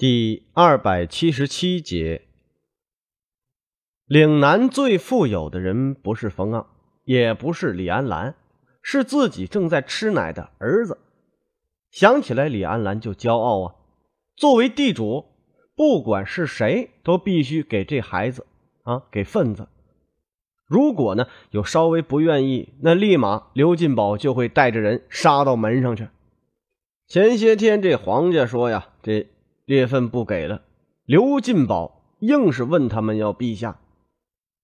第277节，岭南最富有的人不是冯盎，也不是李安澜，是自己正在吃奶的儿子。想起来李安澜就骄傲啊，作为地主，不管是谁都必须给这孩子给份子。如果呢有稍微不愿意，那立马刘进宝就会带着人杀到门上去。前些天这黄家说呀，这裂份不给了，刘进宝硬是问他们要陛下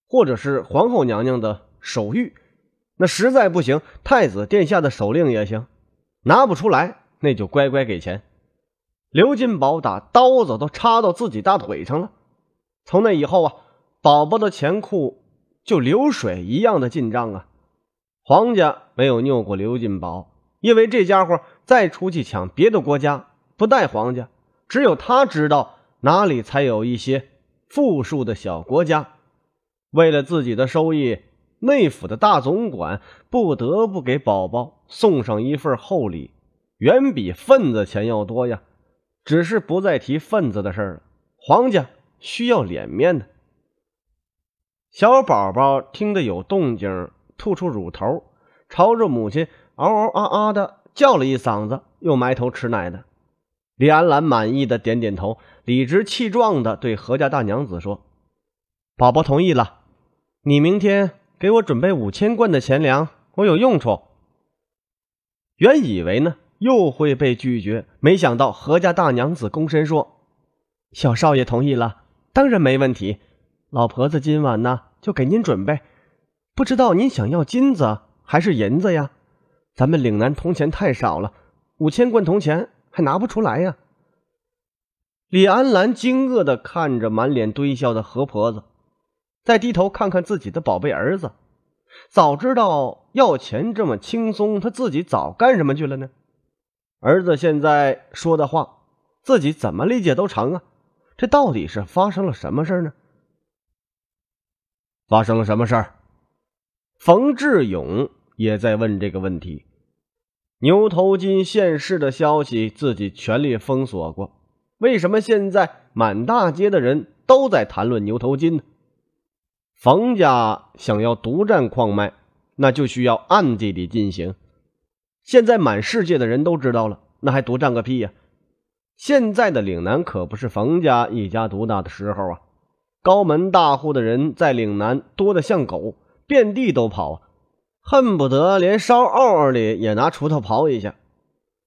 或者是皇后娘娘的手谕，那实在不行太子殿下的手令也行，拿不出来那就乖乖给钱。刘进宝打刀子都插到自己大腿上了。从那以后啊，宝宝的钱库就流水一样的进账啊。皇家没有拗过刘进宝，因为这家伙再出去抢别的国家不带皇家，只有他知道哪里才有一些富庶的小国家。为了自己的收益，内府的大总管不得不给宝宝送上一份厚礼，远比份子钱要多呀。只是不再提份子的事了，皇家需要脸面的。小宝宝听得有动静，吐出乳头，朝着母亲嗷嗷啊啊的叫了一嗓子，又埋头吃奶的。李安澜满意的点点头，理直气壮的对何家大娘子说：“宝宝同意了，你明天给我准备5000贯的钱粮，我有用处。”原以为呢又会被拒绝，没想到何家大娘子躬身说：“小少爷同意了，当然没问题。老婆子今晚呢就给您准备，不知道您想要金子还是银子呀？咱们岭南铜钱太少了，5000贯铜钱还拿不出来呀。”李安澜惊愕地看着满脸堆笑的何婆子，再低头看看自己的宝贝儿子，早知道要钱这么轻松，他自己早干什么去了呢？儿子现在说的话自己怎么理解都成啊，这到底是发生了什么事呢？发生了什么事儿？冯志勇也在问这个问题。牛头金现世的消息自己全力封锁过，为什么现在满大街的人都在谈论牛头金呢？冯家想要独占矿脉，那就需要暗地里进行，现在满世界的人都知道了，那还独占个屁呀！现在的岭南可不是冯家一家独大的时候啊，高门大户的人在岭南多得像狗，遍地都跑啊，恨不得连烧坳里也拿锄头刨一下。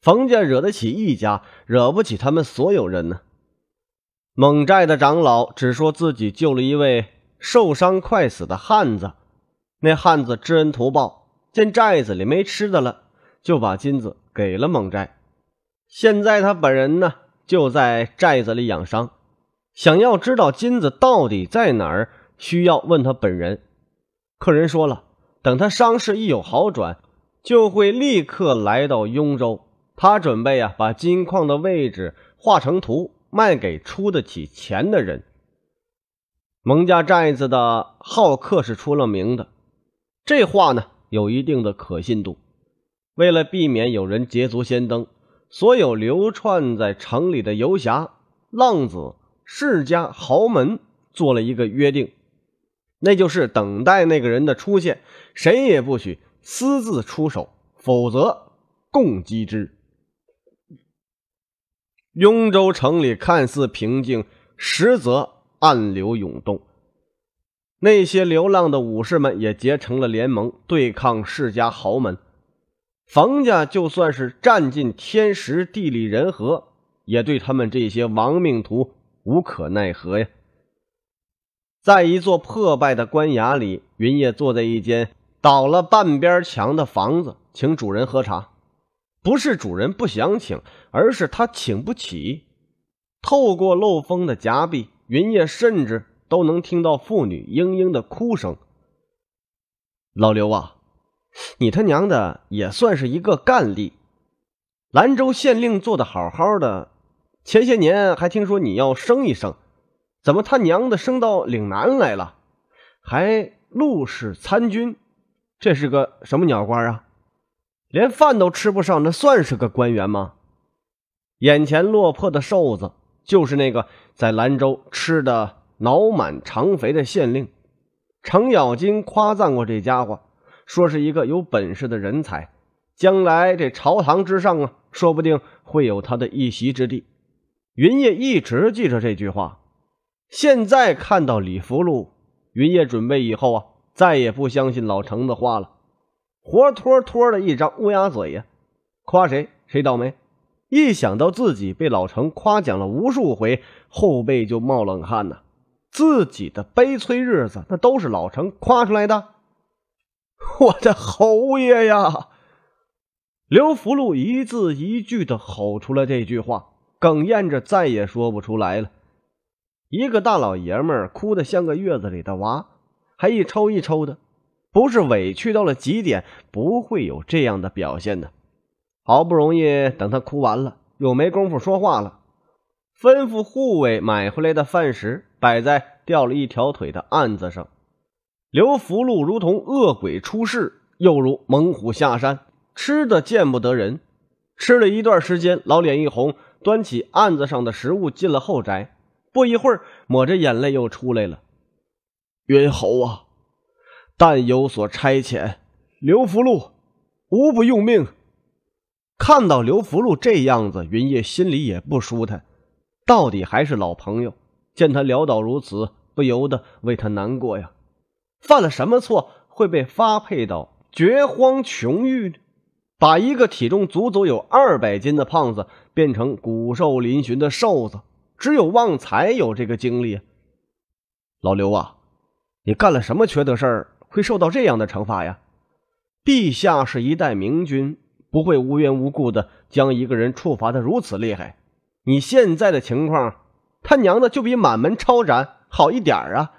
冯家惹得起一家，惹不起他们所有人呢。蒙寨的长老只说自己救了一位受伤快死的汉子，那汉子知恩图报，见寨子里没吃的了，就把金子给了蒙寨。现在他本人呢就在寨子里养伤，想要知道金子到底在哪儿，需要问他本人。客人说了，等他伤势一有好转，就会立刻来到雍州。他准备把金矿的位置画成图，卖给出得起钱的人。蒙家寨子的好客是出了名的，这话呢有一定的可信度。为了避免有人捷足先登，所有流窜在城里的游侠、浪子、世家、豪门做了一个约定，那就是等待那个人的出现，谁也不许私自出手，否则共击之。雍州城里看似平静，实则暗流涌动。那些流浪的武士们也结成了联盟，对抗世家豪门。冯家就算是占尽天时地利人和，也对他们这些亡命徒无可奈何呀。在一座破败的官衙里，云烨坐在一间倒了半边墙的房子，请主人喝茶。不是主人不想请，而是他请不起。透过漏风的夹壁，云烨甚至都能听到妇女嘤嘤的哭声。老刘啊，你他娘的也算是一个干吏，兰州县令做得好好的，前些年还听说你要升一升，怎么他娘的升到岭南来了，还陆氏参军，这是个什么鸟官啊？连饭都吃不上，那算是个官员吗？眼前落魄的瘦子就是那个在兰州吃的脑满肠肥的县令。程咬金夸赞过这家伙，说是一个有本事的人才，将来这朝堂之上啊，说不定会有他的一席之地。云烨一直记着这句话，现在看到李福禄，云烨准备以后啊，再也不相信老程的话了，活脱脱的一张乌鸦嘴呀，夸谁谁倒霉。一想到自己被老程夸奖了无数回，后背就冒冷汗呐。自己的悲催日子，那都是老程夸出来的。我的侯爷呀！刘福禄一字一句的吼出了这句话，哽咽着再也说不出来了。一个大老爷们儿哭得像个月子里的娃，还一抽一抽的，不是委屈到了极点，不会有这样的表现的。好不容易等他哭完了，又没工夫说话了，吩咐护卫买回来的饭食摆在掉了一条腿的案子上。刘福禄如同恶鬼出世，又如猛虎下山，吃的见不得人。吃了一段时间，老脸一红，端起案子上的食物进了后宅，不一会儿抹着眼泪又出来了。云侯啊，但有所差遣，刘福禄无不用命。看到刘福禄这样子，云烨心里也不舒坦，到底还是老朋友，见他潦倒如此，不由得为他难过呀。犯了什么错会被发配到绝荒穷域呢？把一个体重足足有200斤的胖子变成骨瘦嶙峋的瘦子，只有旺财有这个经历。老刘啊，你干了什么缺德事儿，会受到这样的惩罚呀？陛下是一代明君，不会无缘无故的将一个人处罚的如此厉害。你现在的情况，他娘的就比满门抄斩好一点啊！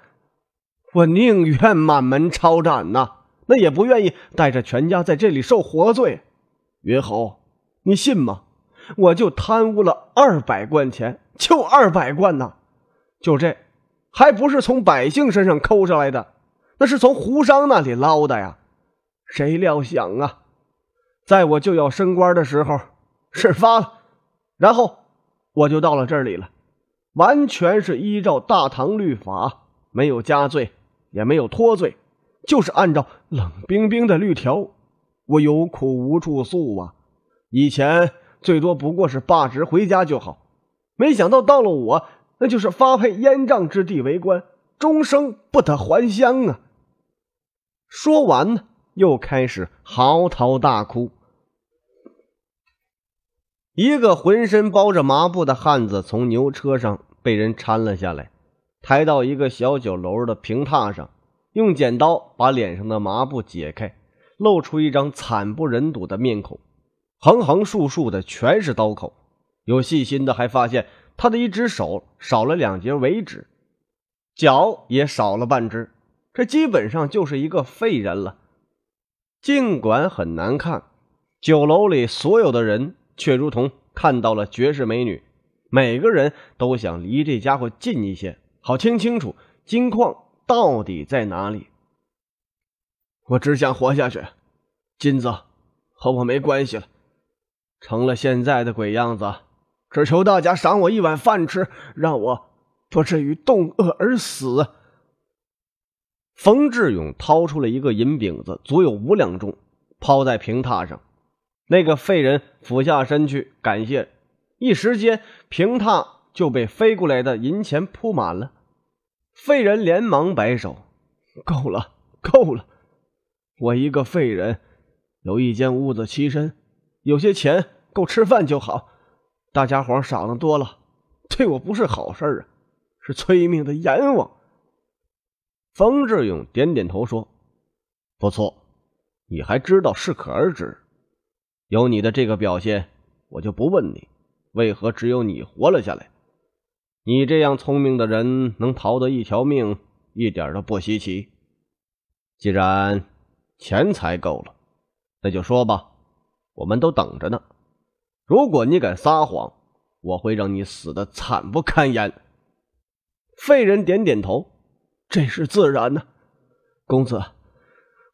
我宁愿满门抄斩呐，那也不愿意带着全家在这里受活罪。云侯，你信吗？我就贪污了200贯钱，就200贯呐！就这，还不是从百姓身上抠上来的，那是从胡商那里捞的呀！谁料想啊，在我就要升官的时候事发了，然后我就到了这里了，完全是依照大唐律法，没有加罪也没有脱罪，就是按照冷冰冰的律条。我有苦无处诉啊，以前最多不过是罢职回家就好，没想到到了我，那就是发配燕帐之地为官，终生不得还乡啊。说完呢，又开始嚎啕大哭。一个浑身包着麻布的汉子从牛车上被人搀了下来，抬到一个小酒楼的平榻上，用剪刀把脸上的麻布解开，露出一张惨不忍睹的面孔，横横竖竖的全是刀口。有细心的还发现他的一只手少了2节尾指，脚也少了半只，这基本上就是一个废人了。尽管很难看，酒楼里所有的人却如同看到了绝世美女，每个人都想离这家伙近一些，好听清楚金矿到底在哪里。我只想活下去，金子和我没关系了，成了现在的鬼样子，只求大家赏我一碗饭吃，让我不至于冻饿而死。冯志勇掏出了一个银饼子，足有5两重，抛在平榻上。那个废人俯下身去感谢，一时间平榻就被飞过来的银钱铺满了。废人连忙摆手：“够了，够了！我一个废人，有一间屋子栖身，有些钱够吃饭就好。大家伙赏的多了，对我不是好事啊，是催命的阎王。”冯志勇点点头说：“不错，你还知道适可而止。有你的这个表现，我就不问你为何只有你活了下来。你这样聪明的人能逃得一条命，一点都不稀奇。既然钱财够了，那就说吧，我们都等着呢。如果你敢撒谎，我会让你死得惨不堪言。”废人点点头：“这是自然呢，公子，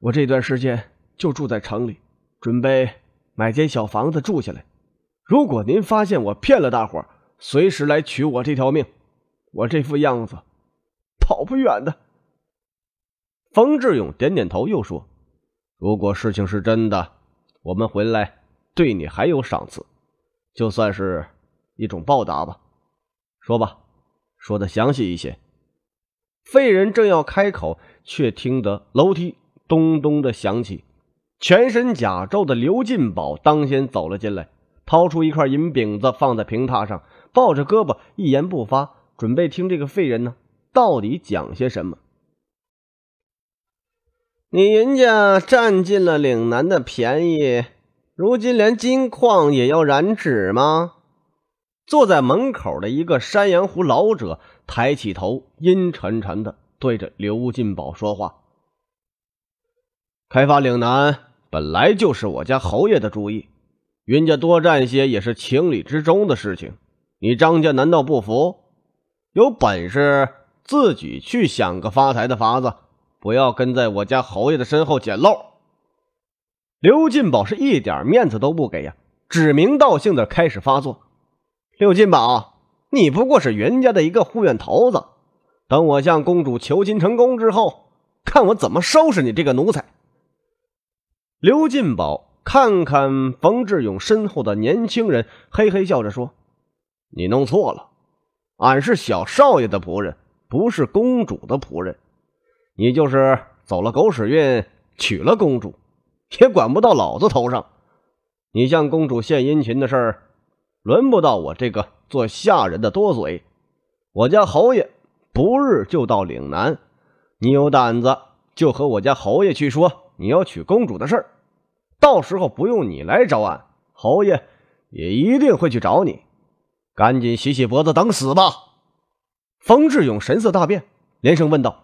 我这段时间就住在城里，准备买间小房子住下来。如果您发现我骗了大伙，随时来取我这条命。我这副样子，跑不远的。”冯志勇点点头，又说：“如果事情是真的，我们回来对你还有赏赐，就算是一种报答吧。说吧，说的详细一些。”废人正要开口，却听得楼梯咚咚的响起。全身甲胄的刘进宝当先走了进来，掏出一块银饼子放在平榻上，抱着胳膊一言不发，准备听这个废人呢到底讲些什么。你人家占尽了岭南的便宜，如今连金矿也要染指吗？坐在门口的一个山羊湖老者抬起头，阴沉沉的对着刘进宝说话：“开发岭南本来就是我家侯爷的主意，云家多占些也是情理之中的事情。你张家难道不服？有本事自己去想个发财的法子，不要跟在我家侯爷的身后捡漏。”刘进宝是一点面子都不给呀，指名道姓的开始发作：“刘进宝，你不过是云家的一个护院头子，等我向公主求亲成功之后，看我怎么收拾你这个奴才。”刘进宝看看冯志勇身后的年轻人，嘿嘿笑着说：“你弄错了，俺是小少爷的仆人，不是公主的仆人。你就是走了狗屎运，娶了公主，也管不到老子头上。你向公主献殷勤的事儿，轮不到我这个做下人的多嘴。我家侯爷不日就到岭南，你有胆子就和我家侯爷去说你要娶公主的事儿，到时候不用你来找俺，侯爷也一定会去找你。赶紧洗洗脖子等死吧！”冯志勇神色大变，连声问道：“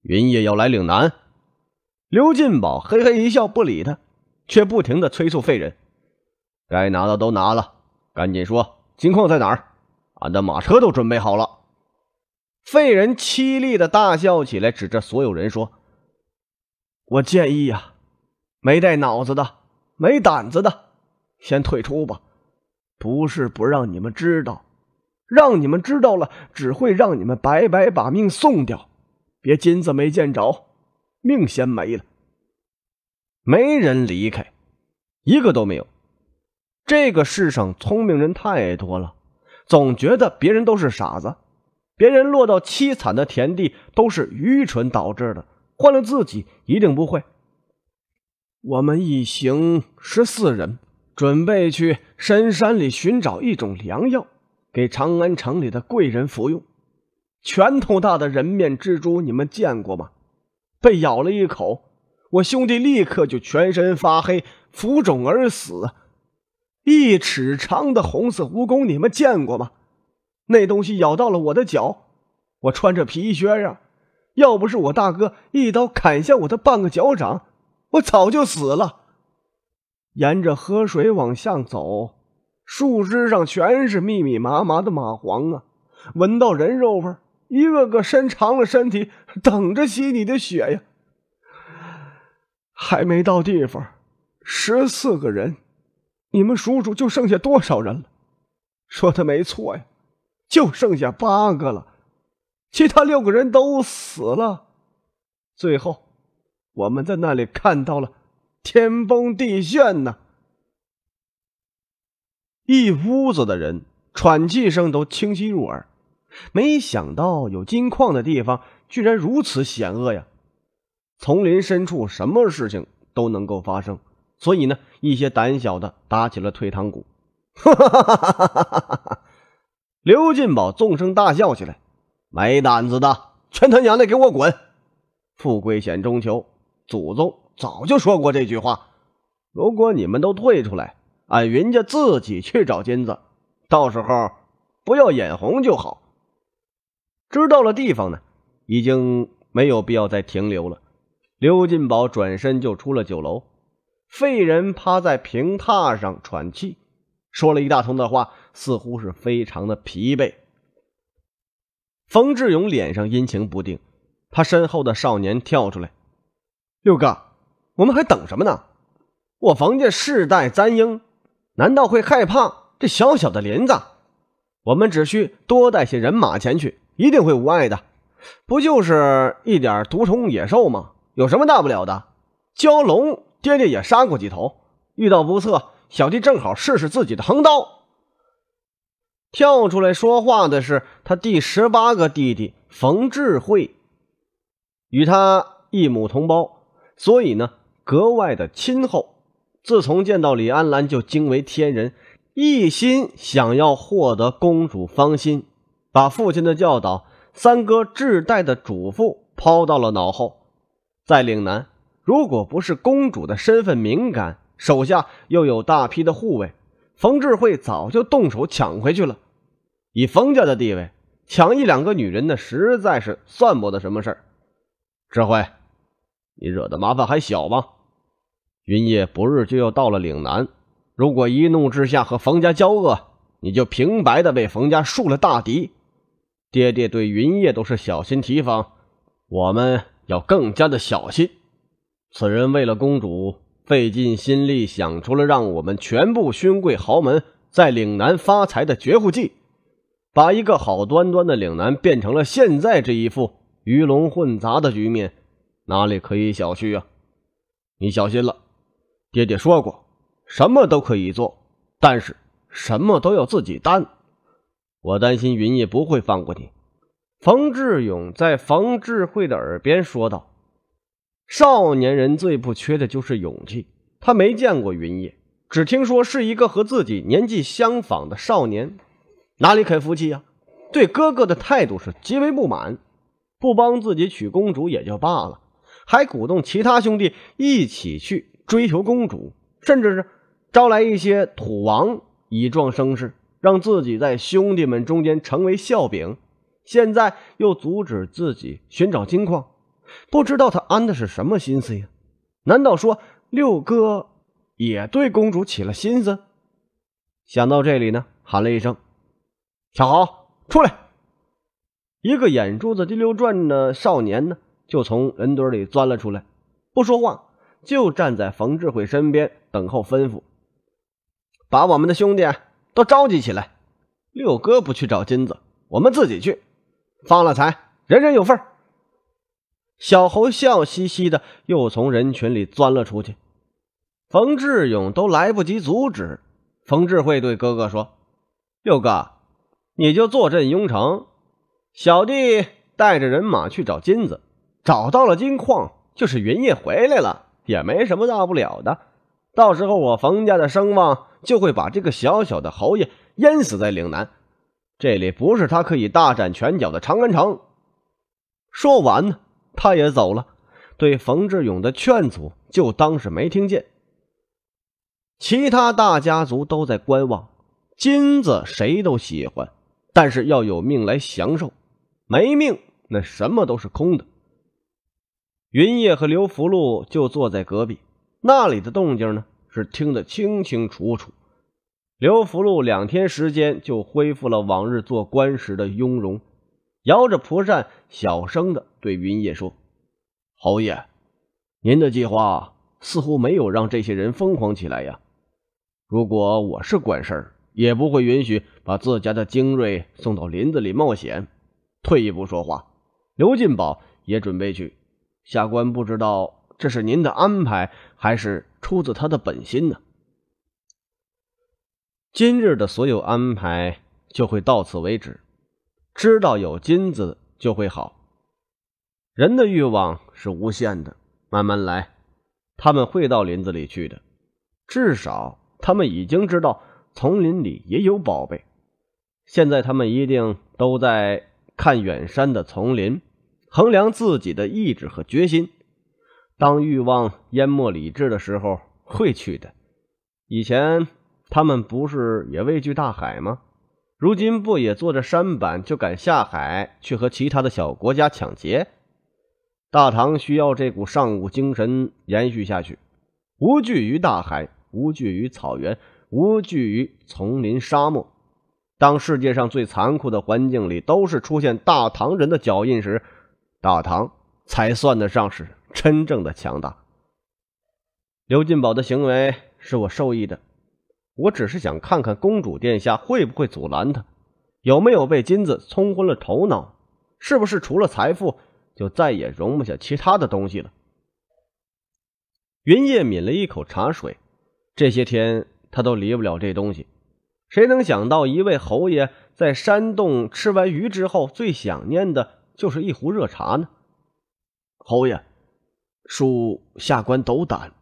云烨要来岭南？”刘进宝嘿嘿一笑，不理他，却不停地催促废人：“该拿的都拿了，赶紧说金矿在哪儿，俺的马车都准备好了。”废人凄厉地大笑起来，指着所有人说：“我建议呀，没带脑子的，没胆子的，先退出吧。不是不让你们知道，让你们知道了，只会让你们白白把命送掉。别金子没见着，命先没了。”没人离开，一个都没有。这个世上聪明人太多了，总觉得别人都是傻子，别人落到凄惨的田地都是愚蠢导致的，换了自己一定不会。我们一行14人准备去深山里寻找一种良药，给长安城里的贵人服用。拳头大的人面蜘蛛你们见过吗？被咬了一口，我兄弟立刻就全身发黑，浮肿而死。一尺长的红色蜈蚣你们见过吗？那东西咬到了我的脚，我穿着皮靴啊，要不是我大哥一刀砍下我的半个脚掌，我早就死了。沿着河水往下走，树枝上全是密密麻麻的蚂蟥啊，闻到人肉味，一个个伸长了身体，等着吸你的血呀。还没到地方，14个人，你们数数就剩下多少人了？说的没错呀，就剩下8个了，其他6个人都死了。最后我们在那里看到了天崩地陷呢。一屋子的人喘气声都清晰入耳，没想到有金矿的地方居然如此险恶呀。丛林深处什么事情都能够发生，所以呢，一些胆小的打起了退堂鼓。刘进宝纵声大笑起来：“没胆子的，全他娘的给我滚！富贵险中求，祖宗早就说过这句话。如果你们都退出来，俺云家自己去找金子，到时候不要眼红就好。”知道了地方呢，已经没有必要再停留了。刘进宝转身就出了酒楼，废人趴在平榻上喘气，说了一大通的话，似乎是非常的疲惫。冯志勇脸上阴晴不定，他身后的少年跳出来：“六哥，我们还等什么呢？我冯家世代簪缨，难道会害怕这小小的林子？我们只需多带些人马前去，一定会无碍的。不就是一点毒虫野兽吗？有什么大不了的？蛟龙爹爹也杀过几头，遇到不测，小弟正好试试自己的横刀。”跳出来说话的是他第18个弟弟冯智慧，与他一母同胞，所以呢格外的亲厚。自从见到李安澜就惊为天人，一心想要获得公主芳心，把父亲的教导、三哥智代的嘱咐抛到了脑后。在岭南，如果不是公主的身份敏感，手下又有大批的护卫，冯智慧早就动手抢回去了。以冯家的地位，抢一两个女人呢，实在是算不得什么事儿。智慧，你惹的麻烦还小吗？云烨不日就要到了岭南，如果一怒之下和冯家交恶，你就平白的为冯家树了大敌。爹爹对云烨都是小心提防，我们要更加的小心。此人为了公主费尽心力，想出了让我们全部勋贵豪门在岭南发财的绝户计，把一个好端端的岭南变成了现在这一副鱼龙混杂的局面，哪里可以小觑啊？你小心了，爹爹说过，什么都可以做，但是什么都要自己担。我担心云烨不会放过你。冯志勇在冯智慧的耳边说道。少年人最不缺的就是勇气，他没见过云烨，只听说是一个和自己年纪相仿的少年，哪里肯服气啊？对哥哥的态度是极为不满，不帮自己娶公主也就罢了，还鼓动其他兄弟一起去追求公主，甚至是招来一些土王以壮声势，让自己在兄弟们中间成为笑柄。现在又阻止自己寻找金矿，不知道他安的是什么心思呀？难道说六哥也对公主起了心思？想到这里呢，喊了一声：“小豪，出来！”一个眼珠子滴溜转的少年呢，就从人堆里钻了出来，不说话，就站在冯智慧身边等候吩咐。把我们的兄弟都召集起来。六哥不去找金子，我们自己去，发了财，人人有份。小猴笑嘻嘻的又从人群里钻了出去，冯志勇都来不及阻止。冯智慧对哥哥说：“六哥，你就坐镇雍城，小弟带着人马去找金子，找到了金矿，就是云烨回来了，也没什么大不了的。到时候我冯家的声望就会把这个小小的侯爷淹死在岭南，这里不是他可以大展拳脚的长安城。”说完呢，他也走了，对冯志勇的劝阻就当是没听见。其他大家族都在观望，金子谁都喜欢，但是要有命来享受，没命那什么都是空的。云烨和刘福禄就坐在隔壁，那里的动静呢是听得清清楚楚。刘福禄2天时间就恢复了往日做官时的雍容，摇着蒲扇小声的对云烨说：“侯爷，您的计划似乎没有让这些人疯狂起来呀。如果我是管事儿，也不会允许把自家的精锐送到林子里冒险。退一步说话，刘进宝也准备去，下官不知道这是您的安排，还是出自他的本心呢？”今日的所有安排就会到此为止。知道有金子就会好。人的欲望是无限的，慢慢来，他们会到林子里去的。至少他们已经知道丛林里也有宝贝。现在他们一定都在看远山的丛林，衡量自己的意志和决心。当欲望淹没理智的时候，会去的。以前他们不是也畏惧大海吗？如今不也坐着舢板就敢下海去和其他的小国家抢劫？大唐需要这股尚武精神延续下去，无惧于大海，无惧于草原，无惧于丛林沙漠。当世界上最残酷的环境里都是出现大唐人的脚印时，大唐才算得上是真正的强大。刘进宝的行为是我受益的，我只是想看看公主殿下会不会阻拦他，有没有被金子冲昏了头脑？是不是除了财富，就再也容不下其他的东西了？云烨抿了一口茶水，这些天他都离不了这东西。谁能想到，一位侯爷在山洞吃完鱼之后，最想念的就是一壶热茶呢？侯爷，恕下官斗胆，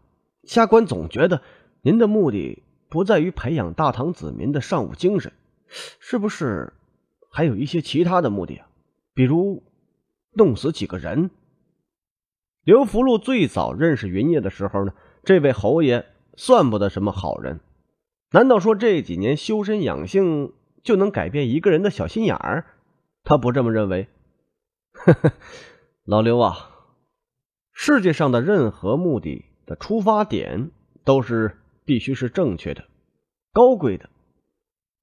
下官总觉得您的目的不在于培养大唐子民的尚武精神，是不是还有一些其他的目的啊？比如弄死几个人？刘福禄最早认识云烨的时候呢，这位侯爷算不得什么好人。难道说这几年修身养性就能改变一个人的小心眼儿？他不这么认为。呵呵，老刘啊，世界上的任何目的的出发点都是必须是正确的、高贵的。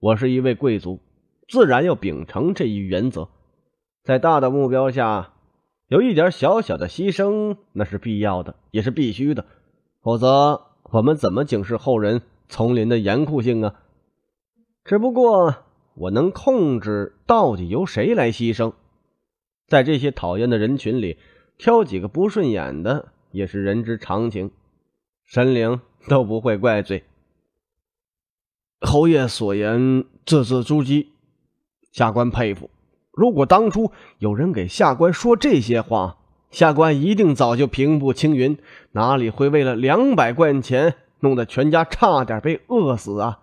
我是一位贵族，自然要秉承这一原则。在大的目标下，有一点小小的牺牲，那是必要的，也是必须的。否则，我们怎么警示后人丛林的严酷性啊？只不过，我能控制到底由谁来牺牲。在这些讨厌的人群里，挑几个不顺眼的也是人之常情，神灵都不会怪罪。侯爷所言字字珠玑，下官佩服。如果当初有人给下官说这些话，下官一定早就平步青云，哪里会为了200贯钱弄得全家差点被饿死啊？